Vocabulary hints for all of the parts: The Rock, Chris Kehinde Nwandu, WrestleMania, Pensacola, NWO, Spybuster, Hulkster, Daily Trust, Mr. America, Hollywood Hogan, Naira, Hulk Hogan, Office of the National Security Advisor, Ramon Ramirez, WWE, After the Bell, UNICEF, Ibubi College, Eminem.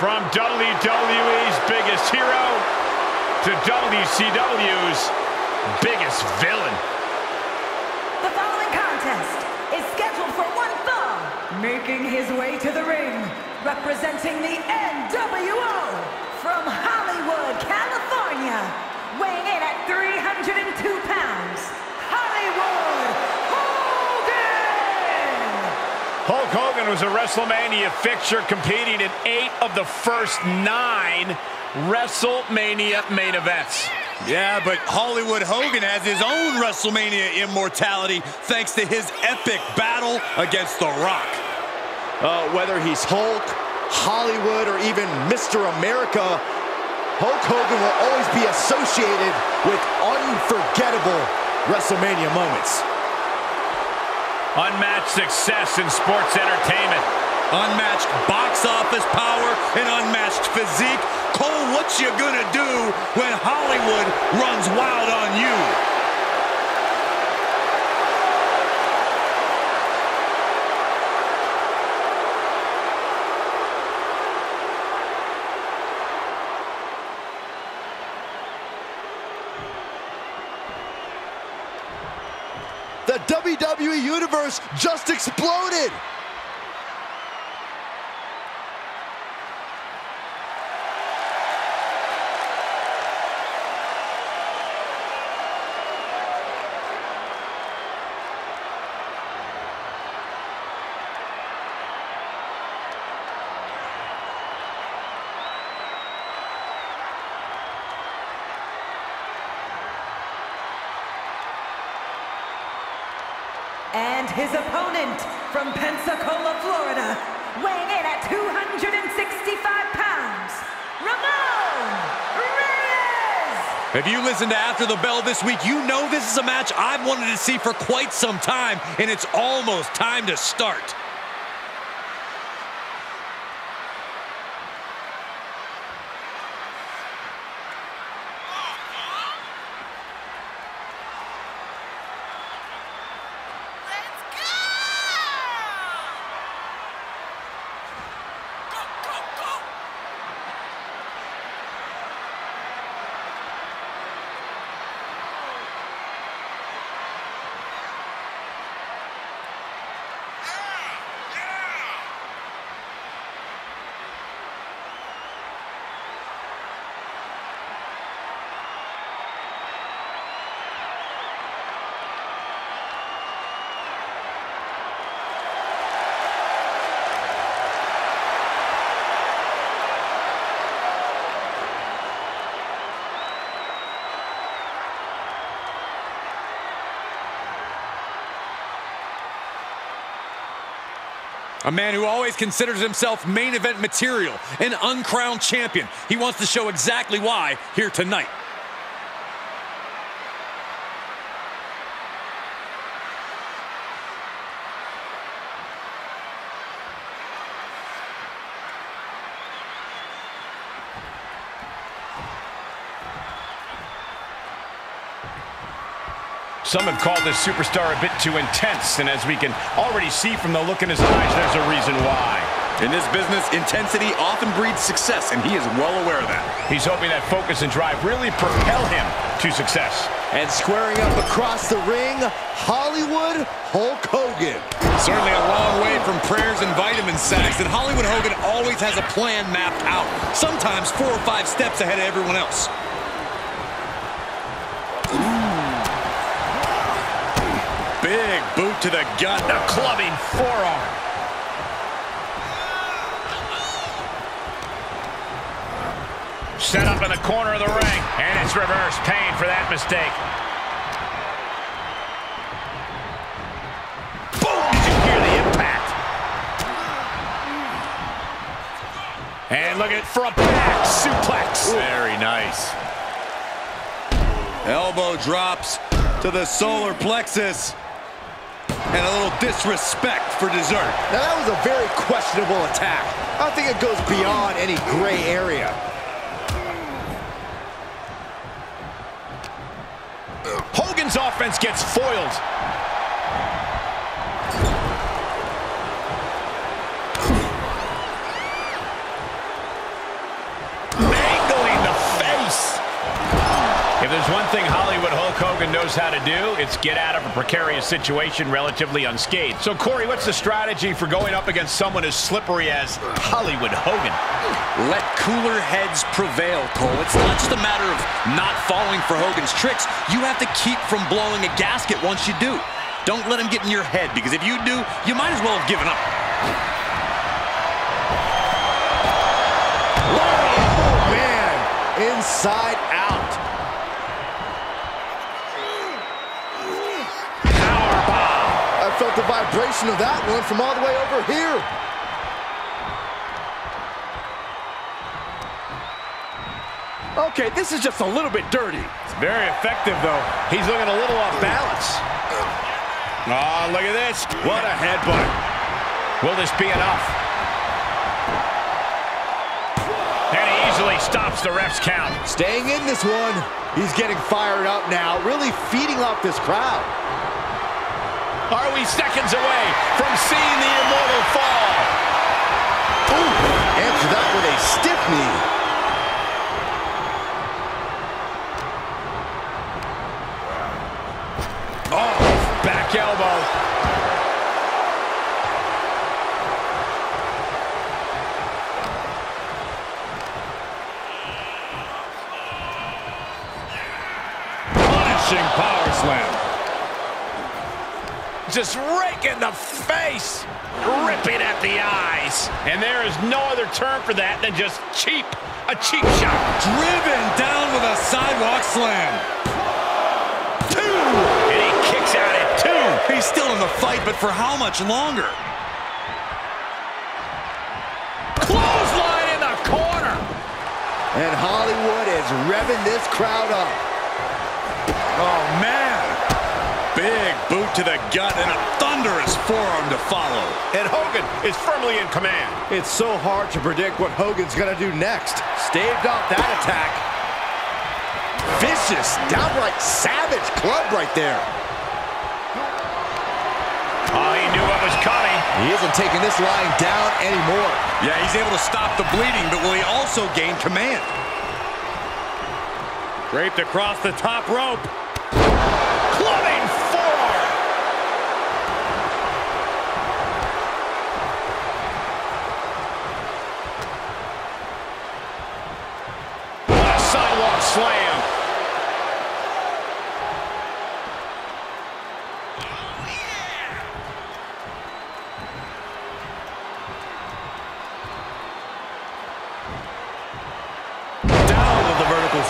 From WWE's biggest hero to WCW's biggest villain. The following contest is scheduled for one fall. Making his way to the ring, representing the NWO from Hollywood, California, weighing in at 302 pounds, Hollywood Hogan! Hulk Hogan was a WrestleMania fixture, competing in 8 of the first 9 WrestleMania main events. Yeah, but Hollywood Hogan has his own WrestleMania immortality thanks to his epic battle against The Rock. Whether he's Hulk, Hollywood, or even Mr. America, Hulk Hogan will always be associated with unforgettable WrestleMania moments. Unmatched success in sports entertainment. Unmatched box office power and unmatched physique. Cole, what you gonna do when Hollywood runs wild on you? The WWE Universe just exploded! And his opponent from Pensacola, Florida, weighing in at 265 pounds, Ramon Ramirez! If you listened to After the Bell this week, you know this is a match I've wanted to see for quite some time, and it's almost time to start. A man who always considers himself main event material, an uncrowned champion. He wants to show exactly why here tonight. Some have called this superstar a bit too intense, and as we can already see from the look in his eyes, there's a reason why. In this business, intensity often breeds success, and he is well aware of that. He's hoping that focus and drive really propel him to success. And squaring up across the ring, Hollywood Hulk Hogan. Certainly a long way from prayers and vitamin sacks, and Hollywood Hogan always has a plan mapped out, sometimes 4 or 5 steps ahead of everyone else. Big boot to the gut, a clubbing forearm. Set up in the corner of the ring, and it's reverse pain for that mistake. Boom! You can hear the impact. And look at it for a back suplex. Ooh. Very nice. Elbow drops to the solar plexus. And a little disrespect for dessert. Now that was a very questionable attack. I think it goes beyond any gray area. Hogan's offense gets foiled. Hogan knows how to do. It's get out of a precarious situation relatively unscathed. So, Corey, what's the strategy for going up against someone as slippery as Hollywood Hogan? Let cooler heads prevail, Cole. It's not just a matter of not falling for Hogan's tricks. You have to keep from blowing a gasket once you do. Don't let him get in your head, because if you do, you might as well have given up. Oh, man. Inside out. Powerbomb. I felt the vibration of that one from all the way over here. Okay, this is just a little bit dirty. It's very effective, though. He's looking a little off balance. Oh, look at this. What a headbutt. Will this be enough? And he easily stops the ref's count. Staying in this one. He's getting fired up now, really feeding off this crowd. Are we seconds away from seeing the immortal fall? Ooh, answer that with a stiff knee. Elbow. Punishing power slam. Just raking the face, ripping at the eyes. And there is no other term for that than just cheap. A cheap shot. Driven down with a sidewalk slam. Two. Kicks at it, too. He's still in the fight, but for how much longer? Clothesline in the corner. And Hollywood is revving this crowd up. Oh, man. Big boot to the gut and a thunderous forearm to follow. And Hogan is firmly in command. It's so hard to predict what Hogan's going to do next. Staved off that attack. Vicious, downright savage club right there. Oh, he knew what was coming. He isn't taking this lying down anymore. Yeah, he's able to stop the bleeding, but will he also gain command? Draped across the top rope. Clubbing forward. What a sidewalk slam.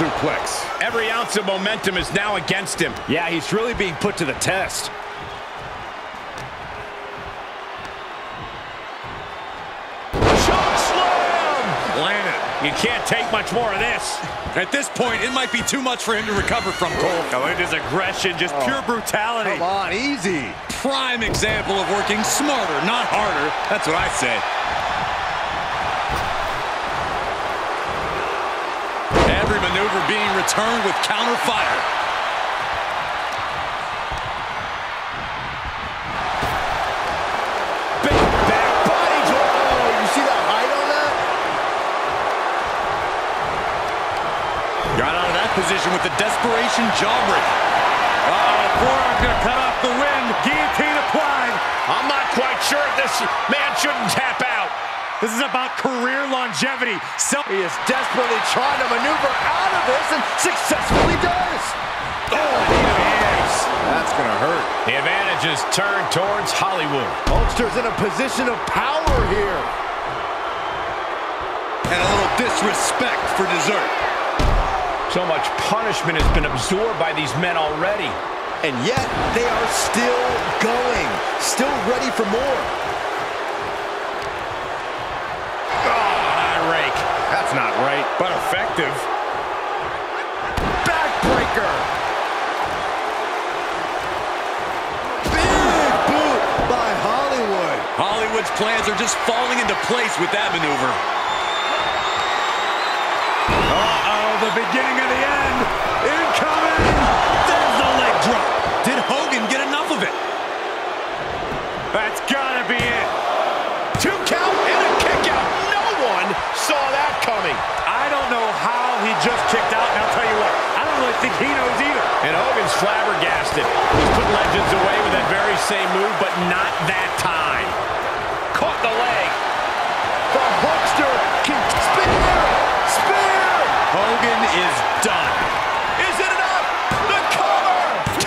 Suplex. Every ounce of momentum is now against him. Yeah, he's really being put to the test. Choke slam! Landed. You can't take much more of this. At this point, it might be too much for him to recover from, Cole. Oh, it is aggression, just pure brutality. Come on, easy. Prime example of working smarter, not harder. That's what I say. Maneuver being returned with counter fire. Big back body drop. Oh, you see that height on that? Got out of that position with the desperation jawbreaker. Uh-oh, forearm gonna cut off the wind. Guillotine applied. I'm not quite sure if this man shouldn't tap out. This is about career longevity. He is desperately trying to maneuver out of this and successfully does. Oh, yes. That's going to hurt. The advantage is turned towards Hollywood. Hulkster's in a position of power here. And a little disrespect for dessert. So much punishment has been absorbed by these men already. And yet, they are still going, still ready for more. That's not right, but effective. Backbreaker. Big boot by Hollywood. Hollywood's plans are just falling into place with that maneuver. Uh-oh, the beginning of the end. Incoming. There's the leg drop. Did Hogan get enough of it? That's gotta be it. Two count and a kick out. Saw that coming. I don't know how he just kicked out, and I'll tell you what, I don't I don't think he knows either. And Hogan's flabbergasted. He's put legends away with that very same move, but not that time. Caught the leg. The Hulkster can spear! Spear! Hogan is done. Is it enough? The cover!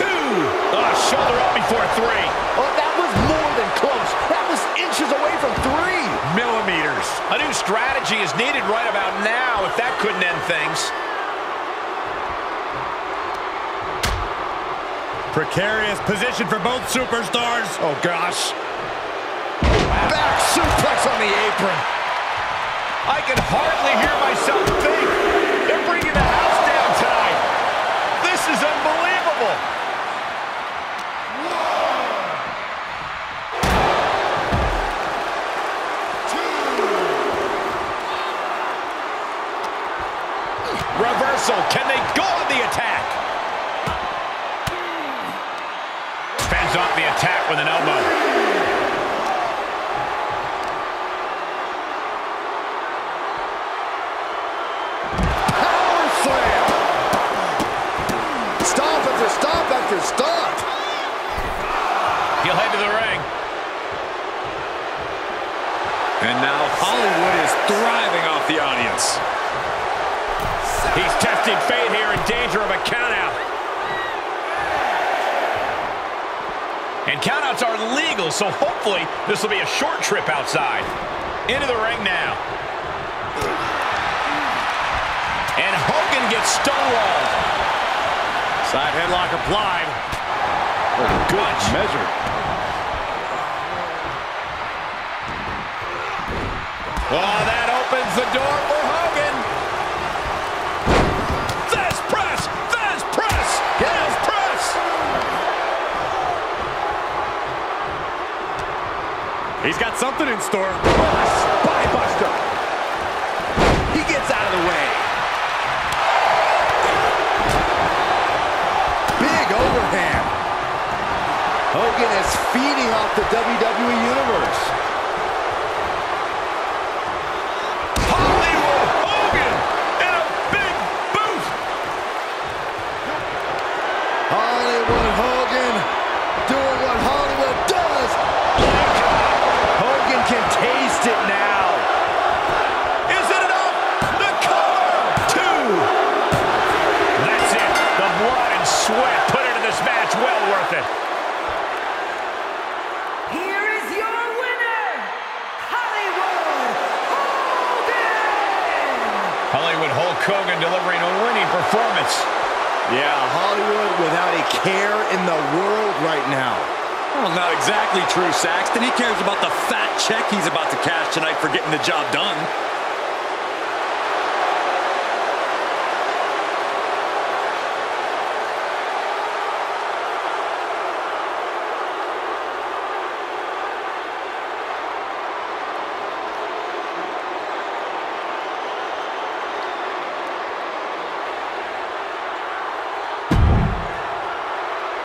Two! Oh, shoulder up before three. Oh, that was more than close. That was inches away from 3 millimeters. A new strategy is needed right about now if that couldn't end things. Precarious position for both superstars. Oh, gosh. Back suplex on the apron. I can hardly hear myself think. They're bringing the house down tonight. This is unbelievable. One, two. Reversal. Can they go on the attack? Off the attack with an elbow. Power slam! Stop after stop after stop! He'll head to the ring. And now Hollywood is thriving off the audience. He's testing fate here, in danger of a countout. And countouts are legal, so hopefully this will be a short trip outside. Into the ring now. And Hogan gets stonewalled. Side headlock applied. Oh, good measure. Oh, that opens the door for Hogan. This press! This press! This press! He's got something in store. Oh, Spybuster. He gets out of the way. Big overhand. Hogan is feeding off the WWE Universe. Hollywood Hogan and a big boot. Hollywood Hogan doing what Hollywood does. Can taste it now. Is it enough? The cover! Two! That's it. The blood and sweat put into this match. Well worth it. Here is your winner, Hollywood Hogan! Hollywood Hulk Hogan delivering a winning performance. Yeah, Hollywood without a care in the world right now. Well, not exactly true, Saxton. He cares about the fat check he's about to cash tonight for getting the job done.